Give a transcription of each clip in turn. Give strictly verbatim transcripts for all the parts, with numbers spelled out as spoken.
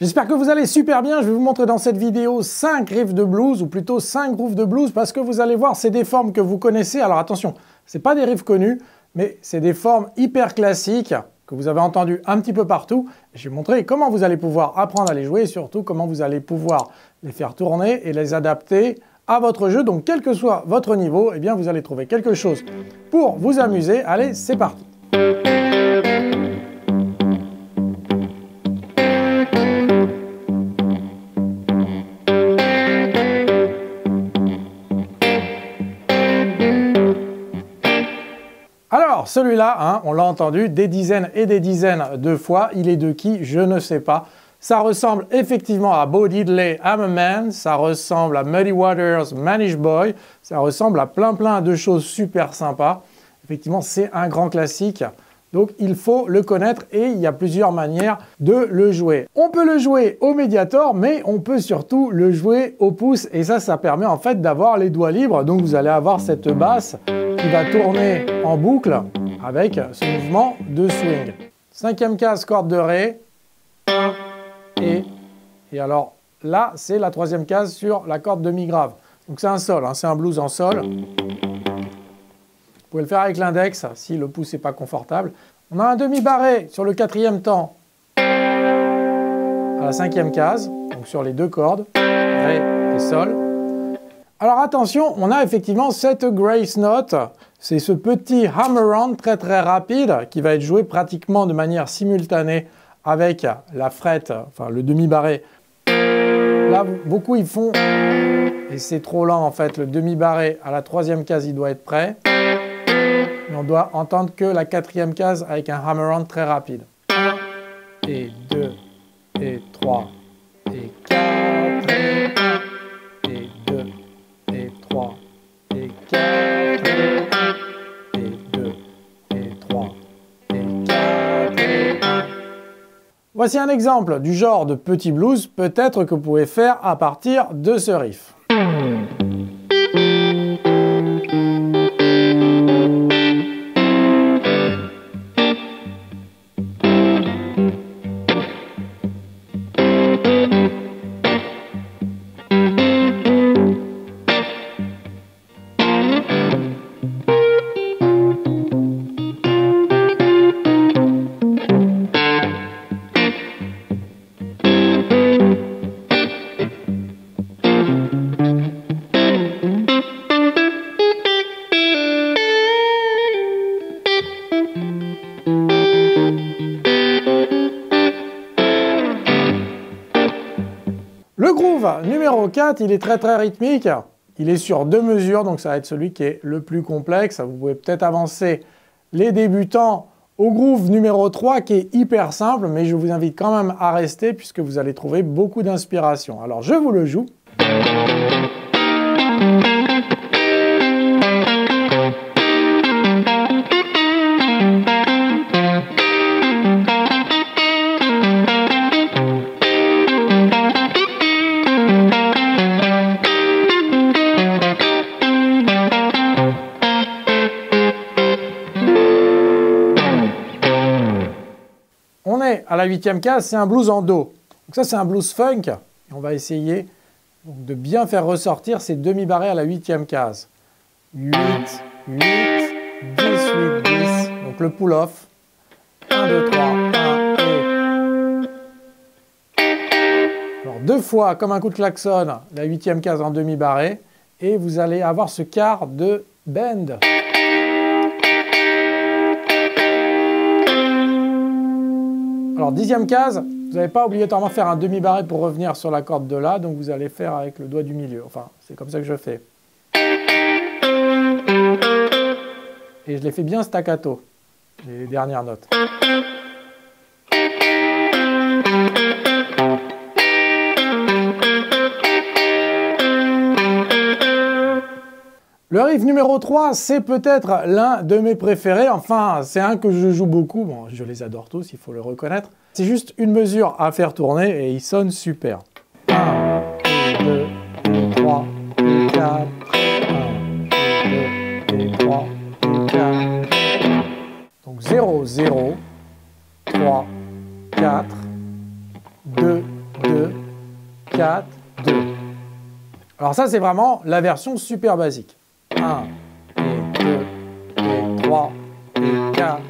J'espère que vous allez super bien. Je vais vous montrer dans cette vidéo cinq riffs de blues, ou plutôt cinq grooves de blues, parce que vous allez voir, c'est des formes que vous connaissez. Alors attention, c'est pas des riffs connus, mais c'est des formes hyper classiques que vous avez entendues un petit peu partout. Et je vais vous montrer comment vous allez pouvoir apprendre à les jouer et surtout comment vous allez pouvoir les faire tourner et les adapter à votre jeu. Donc quel que soit votre niveau, eh bien vous allez trouver quelque chose pour vous amuser. Allez, c'est parti! Alors celui-là, hein, on l'a entendu des dizaines et des dizaines de fois. Il est de qui? Je ne sais pas. Ça ressemble effectivement à Bo Diddley, I'm a Man. Ça ressemble à Muddy Waters, Manish Boy. Ça ressemble à plein plein de choses super sympas. Effectivement, c'est un grand classique. Donc il faut le connaître et il y a plusieurs manières de le jouer. On peut le jouer au médiator, mais on peut surtout le jouer au pouce. Et ça, ça permet en fait d'avoir les doigts libres. Donc vous allez avoir cette basse qui va tourner en boucle avec ce mouvement de swing. Cinquième case, corde de Ré. Et, et alors là, c'est la troisième case sur la corde de Mi grave. Donc c'est un sol, hein, c'est un blues en sol. Vous pouvez le faire avec l'index si le pouce n'est pas confortable. On a un demi-barré sur le quatrième temps à la cinquième case, donc sur les deux cordes, Ré et Sol. Alors attention, on a effectivement cette grace note, c'est ce petit hammer-on très très rapide qui va être joué pratiquement de manière simultanée avec la frette, enfin le demi-barré. Là, beaucoup ils font, et c'est trop lent en fait, le demi-barré à la troisième case il doit être prêt. Mais on doit entendre que la quatrième case avec un hammer-on très rapide. Et deux, et trois, et quatre, et deux, et trois, et quatre, et deux, et trois, et quatre. Voici un exemple du genre de petit blues peut-être que vous pouvez faire à partir de ce riff. Le groove numéro quatre, il est très très rythmique, il est sur deux mesures, donc ça va être celui qui est le plus complexe. Vous pouvez peut-être avancer les débutants au groove numéro trois qui est hyper simple, mais je vous invite quand même à rester puisque vous allez trouver beaucoup d'inspiration. Alors je vous le joue. À la huitième case, c'est un blues en Do. Donc ça, c'est un blues funk. Et on va essayer donc, de bien faire ressortir ces demi-barrés à la huitième case. huit, huit, dix, huit, dix. Donc le pull-off. un, deux, trois, un, et... Alors deux fois, comme un coup de klaxon, la huitième case en demi-barré. Et vous allez avoir ce quart de bend. Alors dixième case, vous n'allez pas obligatoirement faire un demi-barré pour revenir sur la corde de La, donc vous allez faire avec le doigt du milieu. Enfin, c'est comme ça que je fais. Et je les fais bien staccato, les dernières notes. Le riff numéro trois, c'est peut-être l'un de mes préférés, enfin c'est un que je joue beaucoup, bon je les adore tous, il faut le reconnaître. C'est juste une mesure à faire tourner et il sonne super. un, deux, trois, quatre, un, deux, trois, quatre. Donc zéro, zéro, trois, quatre, deux, quatre, deux. Alors ça, c'est vraiment la version super basique. un, et deux, et trois, et quatre,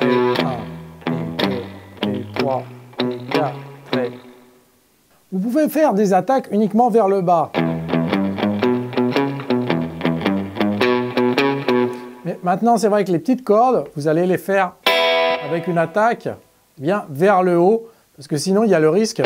et un, et deux, et trois, et quatre, et... Vous pouvez faire des attaques uniquement vers le bas. Mais maintenant, c'est vrai que les petites cordes, vous allez les faire avec une attaque eh bien vers le haut, parce que sinon, il y a le risque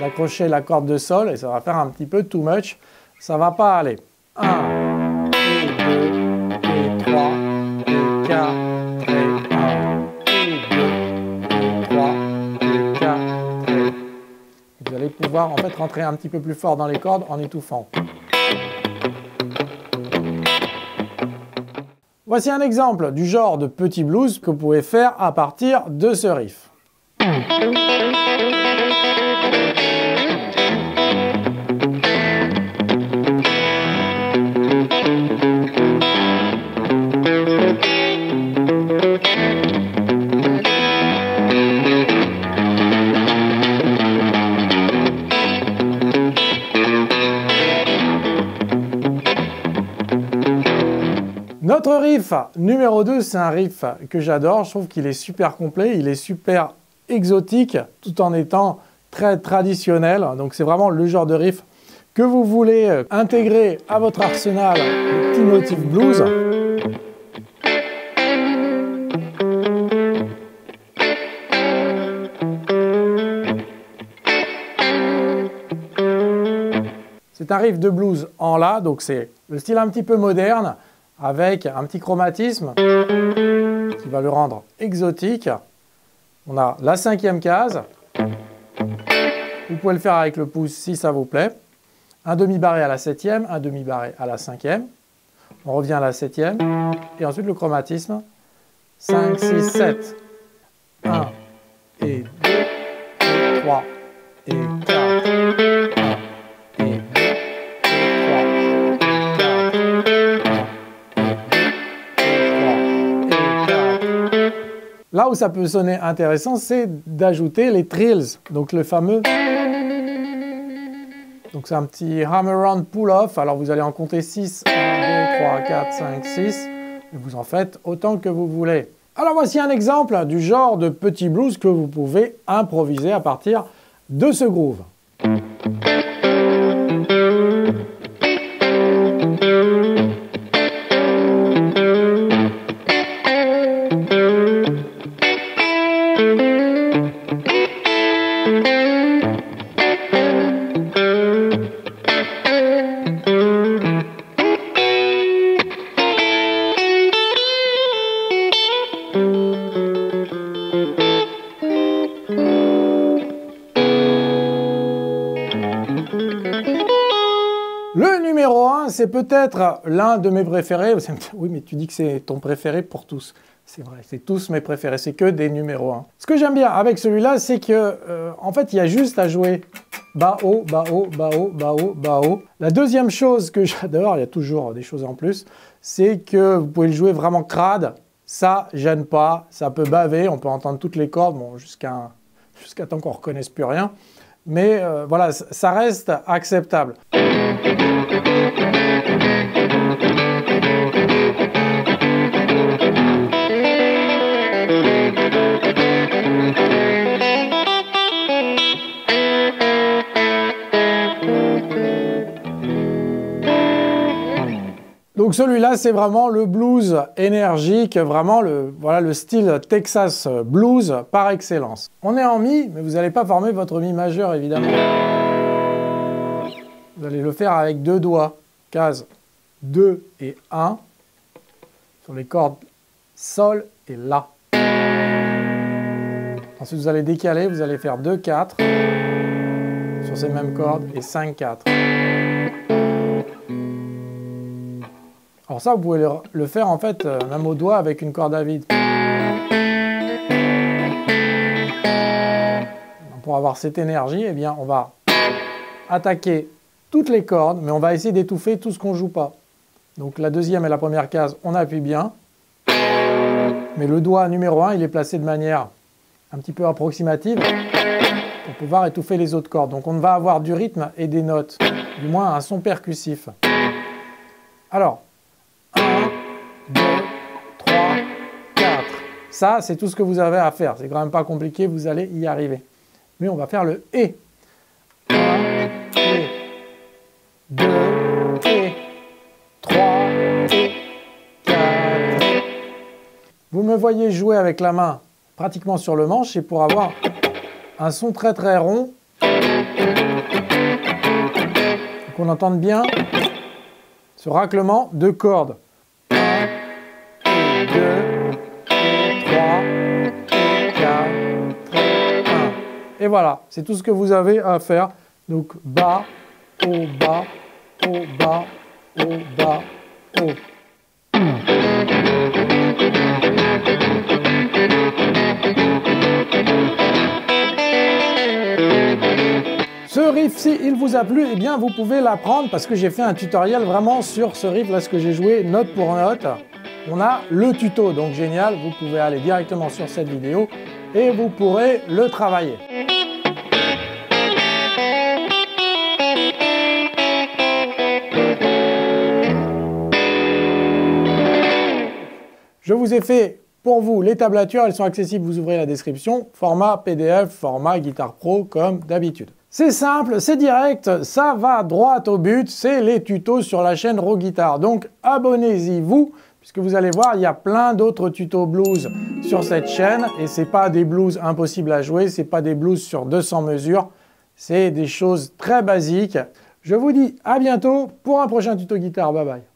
d'accrocher la corde de sol et ça va faire un petit peu too much. Ça va pas aller. un, et deux, et trois, et quatre, et un, et deux, et trois, et quatre, et... Vous allez pouvoir en fait rentrer un petit peu plus fort dans les cordes en étouffant. Voici un exemple du genre de petit blues que vous pouvez faire à partir de ce riff. Notre riff numéro deux, c'est un riff que j'adore, je trouve qu'il est super complet, il est super exotique tout en étant très traditionnel. Donc c'est vraiment le genre de riff que vous voulez intégrer à votre arsenal de petits motifs blues. C'est un riff de blues en La, donc c'est le style un petit peu moderne, avec un petit chromatisme qui va le rendre exotique. On a la cinquième case. Vous pouvez le faire avec le pouce si ça vous plaît. Un demi-barré à la septième, un demi-barré à la cinquième. On revient à la septième. Et ensuite le chromatisme. cinq, six, sept. un, et deux, et trois, et quatre. Là où ça peut sonner intéressant, c'est d'ajouter les trills, donc le fameux... Donc c'est un petit hammer-on pull-off, alors vous allez en compter six, un, deux, trois, quatre, cinq, six, et vous en faites autant que vous voulez. Alors voici un exemple du genre de petit blues que vous pouvez improviser à partir de ce groove. C'est peut-être l'un de mes préférés. Oui, mais tu dis que c'est ton préféré pour tous. C'est vrai, c'est tous mes préférés, c'est que des numéros un. Ce que j'aime bien avec celui-là, c'est que euh, en fait, il y a juste à jouer bas haut, bas haut, bas haut, bas haut, bas haut. La deuxième chose que j'adore, il y a toujours des choses en plus, c'est que vous pouvez le jouer vraiment crade. Ça gêne pas, ça peut baver, on peut entendre toutes les cordes, bon, jusqu'à jusqu'à temps qu'on ne reconnaisse plus rien. Mais euh, voilà, ça reste acceptable. Donc celui-là, c'est vraiment le blues énergique, vraiment le, voilà, le style Texas blues par excellence. On est en mi, mais vous n'allez pas former votre mi majeur, évidemment. Vous allez le faire avec deux doigts, cases deux et un, sur les cordes sol et la. Ensuite, vous allez décaler, vous allez faire deux, quatre, sur ces mêmes cordes, et cinq, quatre. Alors ça, vous pouvez le faire en fait même au doigt avec une corde à vide. Pour avoir cette énergie, eh bien, on va attaquer toutes les cordes, mais on va essayer d'étouffer tout ce qu'on ne joue pas. Donc la deuxième et la première case, on appuie bien. Mais le doigt numéro un, il est placé de manière un petit peu approximative. pour pouvoir étouffer les autres cordes. Donc on va avoir du rythme et des notes, du moins un son percussif. Alors, un, deux, trois, quatre. Ça, c'est tout ce que vous avez à faire. C'est quand même pas compliqué, vous allez y arriver. Mais on va faire le « et ». un, et deux, et trois, et quatre. Vous me voyez jouer avec la main pratiquement sur le manche et pour avoir un son très très rond, qu'on entende bien ce raclement de cordes. un, deux, trois, quatre, un. Et voilà, c'est tout ce que vous avez à faire. Donc bas, haut, bas, haut, bas, haut, bas, haut. Ce riff, si il vous a plu, eh bien vous pouvez l'apprendre parce que j'ai fait un tutoriel vraiment sur ce riff là, ce que j'ai joué note pour note. On a le tuto, donc génial, vous pouvez aller directement sur cette vidéo et vous pourrez le travailler. Je vous ai fait pour vous les tablatures, elles sont accessibles, vous ouvrez la description, format P D F, format Guitar Pro comme d'habitude. C'est simple, c'est direct, ça va droit au but, c'est les tutos sur la chaîne ROOGUITAR. Donc abonnez-y vous, puisque vous allez voir, il y a plein d'autres tutos blues sur cette chaîne, et c'est pas des blues impossibles à jouer, c'est pas des blues sur deux cents mesures, c'est des choses très basiques. Je vous dis à bientôt pour un prochain tuto guitare, bye bye.